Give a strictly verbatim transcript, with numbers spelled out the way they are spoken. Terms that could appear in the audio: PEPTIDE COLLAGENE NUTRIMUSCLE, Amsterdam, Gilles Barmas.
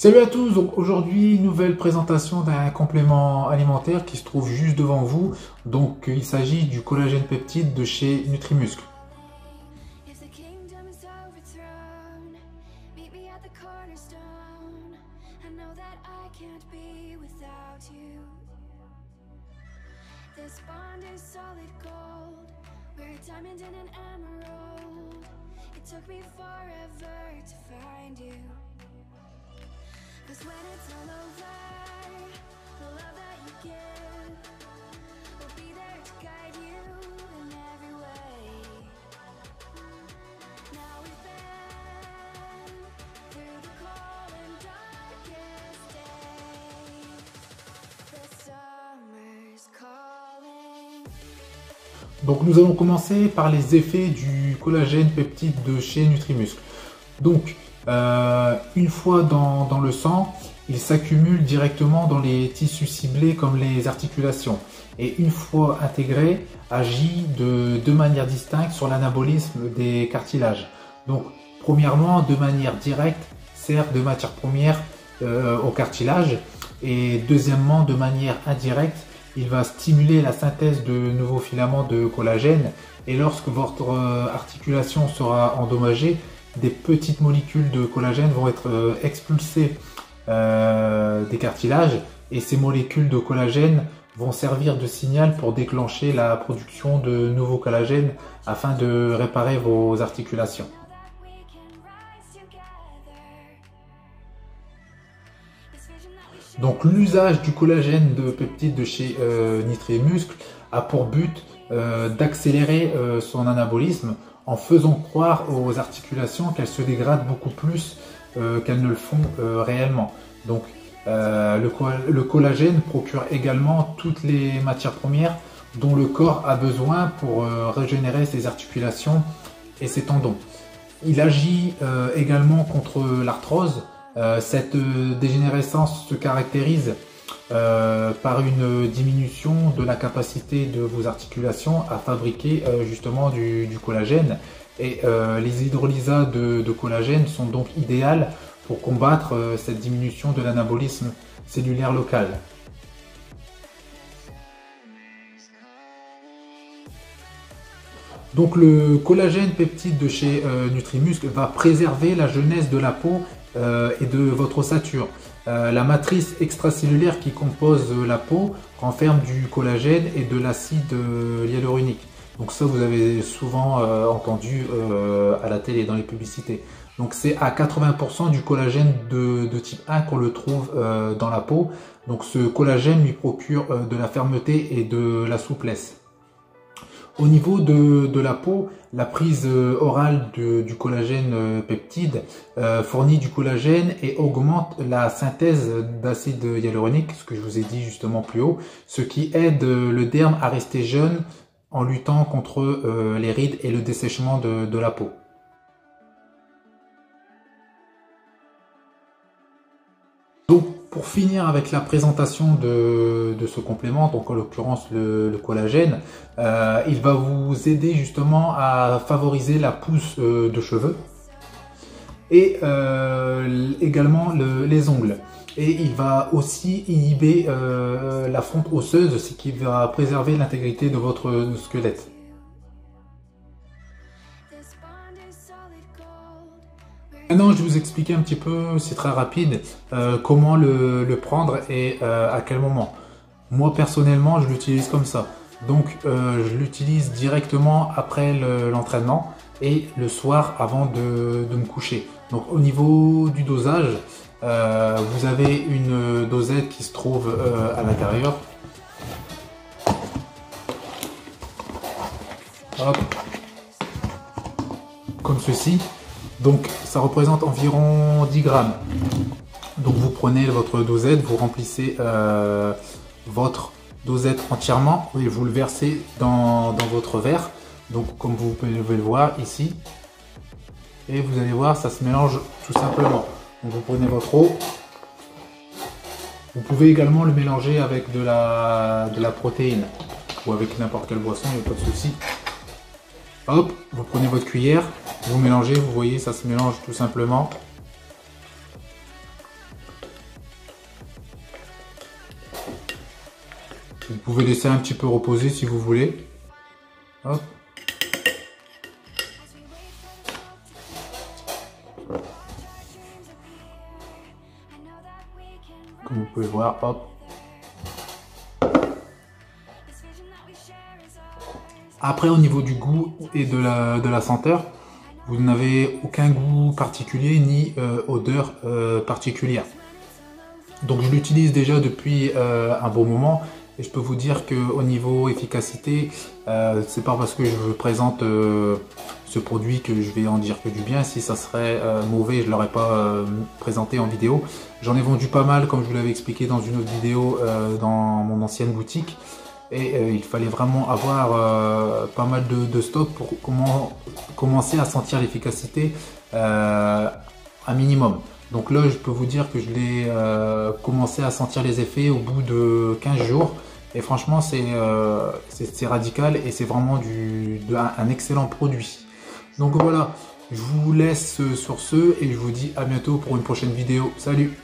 Salut à tous, donc aujourd'hui nouvelle présentation d'un complément alimentaire qui se trouve juste devant vous. Donc il s'agit du collagène peptide de chez Nutrimuscle. Donc nous allons commencer par les effets du collagène peptide de chez Nutrimuscle. Donc euh, une fois dans, dans le sang, il s'accumule directement dans les tissus ciblés comme les articulations et une fois intégré, agit de deux manières distinctes sur l'anabolisme des cartilages. Donc premièrement, de manière directe, sert de matière première euh, au cartilage et deuxièmement, de manière indirecte, il va stimuler la synthèse de nouveaux filaments de collagène et lorsque votre articulation sera endommagée, des petites molécules de collagène vont être expulsées euh, des cartilages et ces molécules de collagène vont servir de signal pour déclencher la production de nouveaux collagènes afin de réparer vos articulations. Donc l'usage du collagène de peptide de chez euh, Nutrimuscle a pour but euh, d'accélérer euh, son anabolisme en faisant croire aux articulations qu'elles se dégradent beaucoup plus euh, qu'elles ne le font euh, réellement. Donc euh, le, le collagène procure également toutes les matières premières dont le corps a besoin pour euh, régénérer ses articulations et ses tendons. Il agit euh, également contre l'arthrose. Cette dégénérescence se caractérise euh, par une diminution de la capacité de vos articulations à fabriquer euh, justement du, du collagène et euh, les hydrolysats de, de collagène sont donc idéales pour combattre euh, cette diminution de l'anabolisme cellulaire local. Donc le collagène peptide de chez euh, Nutrimuscle va préserver la jeunesse de la peau Euh, et de votre ossature. Euh, la matrice extracellulaire qui compose la peau renferme du collagène et de l'acide euh, hyaluronique. Donc ça vous avez souvent euh, entendu euh, à la télé dans les publicités. Donc c'est à quatre-vingts pour cent du collagène de, de type un qu'on le trouve euh, dans la peau. Donc ce collagène lui procure euh, de la fermeté et de la souplesse. Au niveau de, de la peau, la prise orale de, du collagène peptide euh, fournit du collagène et augmente la synthèse d'acide hyaluronique, ce que je vous ai dit justement plus haut, ce qui aide le derme à rester jeune en luttant contre euh, les rides et le dessèchement de, de la peau. Donc, pour finir avec la présentation de, de ce complément, donc en l'occurrence le, le collagène, euh, il va vous aider justement à favoriser la pousse euh, de cheveux et euh, également le, les ongles. Et il va aussi inhiber euh, la fonte osseuse, ce qui va préserver l'intégrité de votre squelette. Maintenant, je vais vous expliquer un petit peu, c'est très rapide, euh, comment le, le prendre et euh, à quel moment. Moi, personnellement, je l'utilise comme ça. Donc, euh, je l'utilise directement après l'entraînement le, et le soir avant de, de me coucher. Donc, au niveau du dosage, euh, vous avez une dosette qui se trouve euh, à l'intérieur. Hop. Comme ceci. Donc ça représente environ dix grammes. Donc vous prenez votre dosette, vous remplissez euh, votre dosette entièrement et vous le versez dans, dans votre verre. Donc comme vous pouvez le voir ici. Et vous allez voir, ça se mélange tout simplement. Donc vous prenez votre eau. Vous pouvez également le mélanger avec de la, de la protéine ou avec n'importe quelle boisson, il n'y a pas de souci. Hop, vous prenez votre cuillère, vous mélangez, vous voyez, ça se mélange tout simplement. Vous pouvez laisser un petit peu reposer si vous voulez. Hop. Comme vous pouvez voir, hop. Après, au niveau du goût et de la, de la senteur, vous n'avez aucun goût particulier ni euh, odeur euh, particulière. Donc je l'utilise déjà depuis euh, un bon moment et je peux vous dire qu'au niveau efficacité, euh, c'est pas parce que je vous présente euh, ce produit que je vais en dire que du bien. Si ça serait euh, mauvais, je ne l'aurais pas euh, présenté en vidéo. J'en ai vendu pas mal, comme je vous l'avais expliqué dans une autre vidéo, euh, dans mon ancienne boutique. Et euh, il fallait vraiment avoir euh, pas mal de, de stock pour comment, commencer à sentir l'efficacité euh, un minimum. Donc là, je peux vous dire que je l'ai euh, commencé à sentir les effets au bout de quinze jours. Et franchement, c'est euh, radical et c'est vraiment du, de, un, un excellent produit. Donc voilà, je vous laisse sur ce et je vous dis à bientôt pour une prochaine vidéo. Salut!